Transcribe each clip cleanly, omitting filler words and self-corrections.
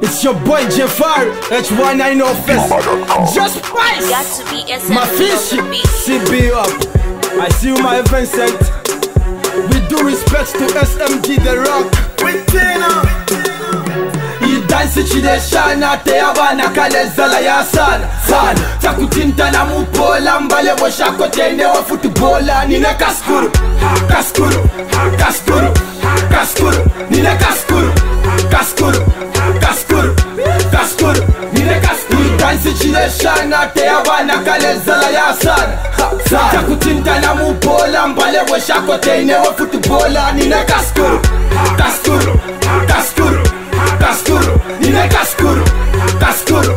It's your boy Jafar, H19 Office. Just Spice, my fish, CB up. I see you, my Vincent. We do respect to SMG The Rock. You dance chide shana te abana kale zala ya sana sana. Takutinta na mupo lambale boshako tende wa footballa nina kaskuru kaskuru kaskuru kaskuru nina kaskuru kaskuru kaskuru kaskuru nina kaskuru. Dance chide shana te abana kale zala ya sana sana. Takutinta na mupo lambale boshako tende wa footballa nina kaskuru kaskuru kaskuru kaskuru nina kaskuru kaskuru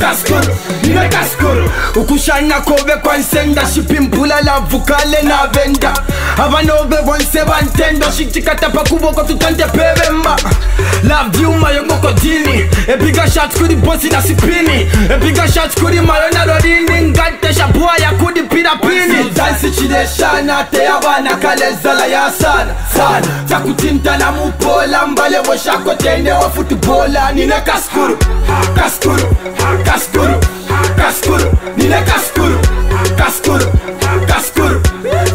kaskuru nina kaskuru. Ukushana kobe kwa nsenda shipimpula la vukale na venda abanobe bonse bantendo shikikata pakuboko tutante pebemba la vyuma yongoko dini e bigger shots kuri bosi na sipini e bigger shots kuri marona rodini ngante shabua ya kudi pirapini. Dance chide shana te abana kale zala ya sana sana. Takutinta na mupola mbale washako tende wa footballa nina kaskuru kaskuru kaskuru kaskuru nina kaskuru kaskuru kaskuru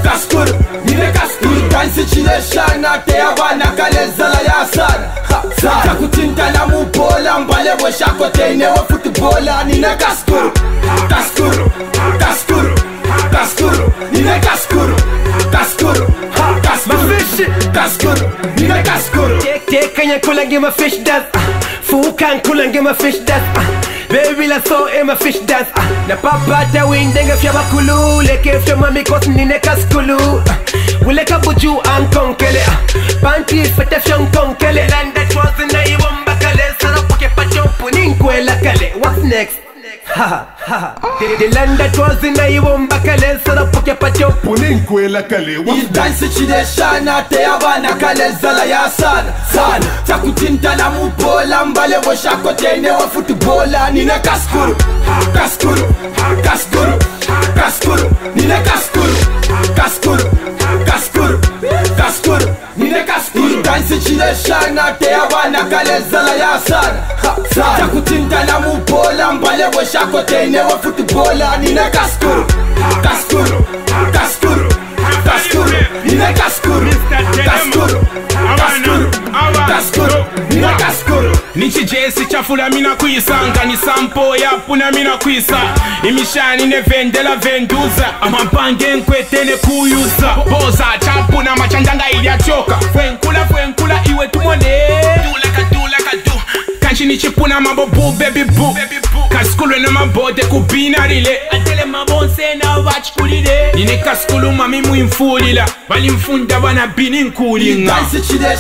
kaskuru nina kaskuru. Dance chile shana te abana kale zala ya sana sana. Takutinta na mupola mbale washako tende wa footballa nina kaskuru kaskuru kaskuru kaskuru nina kaskuru kaskuru kaskuru kaskuru nina kaskuru. Tekanya kulange ma fish dance fukan kulange ma fish dance. Baby la so e ma fish dance na papa ta windenge fya bakulu leke fya mami kot nina kaskulu wule kabuju an konkele panty fete fya konkele landa twazi na ibomba kale sara poke pachopu ninkwela kale. What's next? Ha ha ha. The land that was in I won't back a lens on a pocket patio pulling quella kale. You dance chide shana te abana kale zala ya sana sana. Takutinta na mupola mbale washako tende wa footballa nina kaskuru kaskuru kaskuru kaskuru nina kaskuru kaskuru kaskuru kaskuru nina kaskuru. Dance chide shana te abana kale zala ya sana sana. Takutinta na mupola mbale washako tende wa footballa nina kaskuru kaskuru kaskuru kaskuru nina kaskuru kaskuru kaskuru nina kaskuru. Nichi jesi chafula mina kuisanga ni sampo ya puna mina kuisa imishani ne vendela venduza amampange nkwetele kuyuza boza chapu na machandanga ili achoka fwenkula fwenkula iwe tumone ni chipuna mambo boo baby boo kaskulu na mambo de kupina rile atele mambo nsena wachikulile nini kaskulu mami muimfulila bali mfunda wana bini nkulinga.